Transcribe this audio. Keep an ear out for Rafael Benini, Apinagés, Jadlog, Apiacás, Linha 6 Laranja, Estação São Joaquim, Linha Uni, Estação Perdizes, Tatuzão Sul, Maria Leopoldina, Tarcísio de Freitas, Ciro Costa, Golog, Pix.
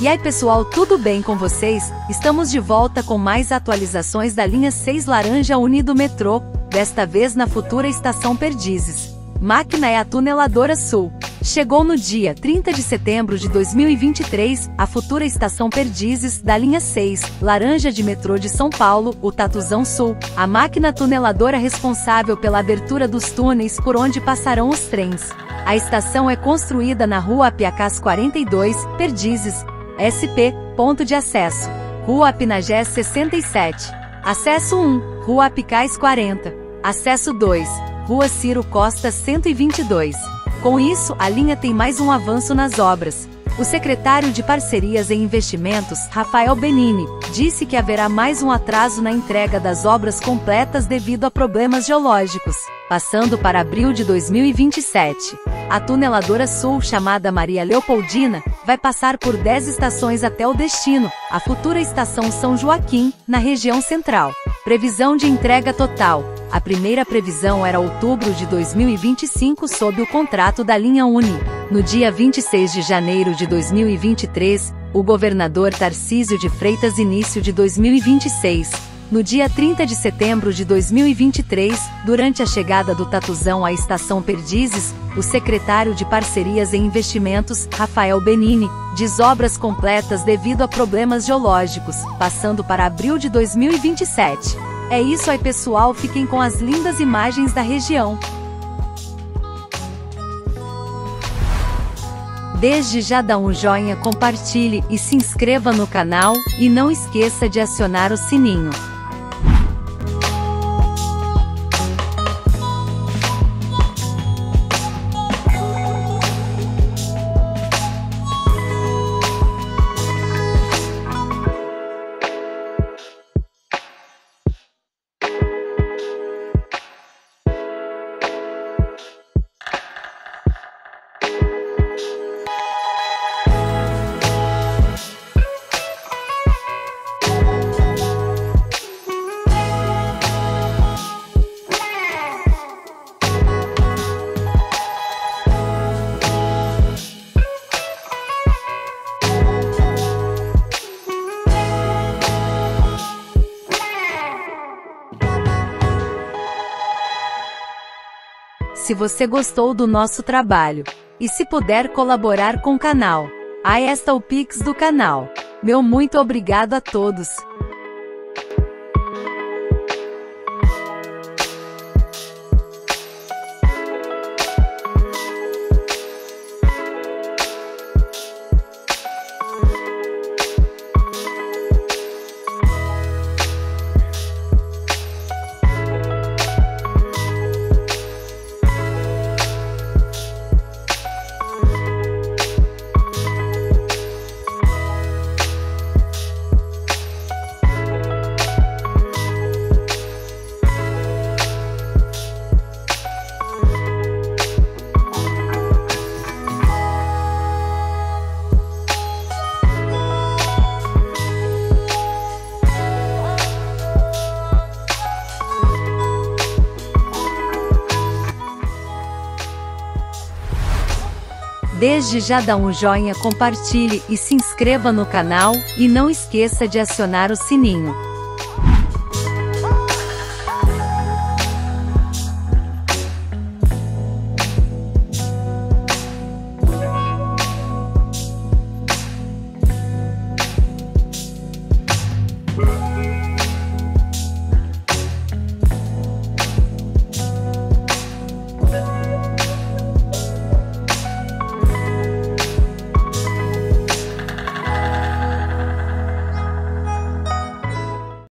E aí pessoal, tudo bem com vocês? Estamos de volta com mais atualizações da linha 6 Laranja Uni do metrô, desta vez na futura Estação Perdizes. Máquina é a tuneladora sul. Chegou no dia 30 de setembro de 2023, a futura Estação Perdizes, da linha 6, Laranja de metrô de São Paulo, o Tatuzão Sul, a máquina tuneladora responsável pela abertura dos túneis por onde passarão os trens. A estação é construída na rua Apiacás 42, Perdizes, SP, ponto de acesso. Rua Apinagés 67. Acesso 1, Rua Apicais 40. Acesso 2, Rua Ciro Costa 122. Com isso, a linha tem mais um avanço nas obras. O secretário de Parcerias e Investimentos, Rafael Benini, disse que haverá mais um atraso na entrega das obras completas devido a problemas geológicos, passando para abril de 2027. A tuneladora sul, chamada Maria Leopoldina, vai passar por 10 estações até o destino, a futura Estação São Joaquim, na região central. Previsão de entrega total. A primeira previsão era outubro de 2025 sob o contrato da Linha Uni. No dia 26 de janeiro de 2023, o governador Tarcísio de Freitas início de 2026. No dia 30 de setembro de 2023, durante a chegada do Tatuzão à Estação Perdizes, o secretário de Parcerias e Investimentos, Rafael Benini, diz obras completas devido a problemas geológicos, passando para abril de 2027. É isso aí pessoal, fiquem com as lindas imagens da região. Desde já dá um joinha, compartilhe e se inscreva no canal, e não esqueça de acionar o sininho. Se você gostou do nosso trabalho e se puder colaborar com o canal, aí está o Pix do canal. Meu muito obrigado a todos. Desde já dá um joinha, compartilhe e se inscreva no canal, e não esqueça de acionar o sininho.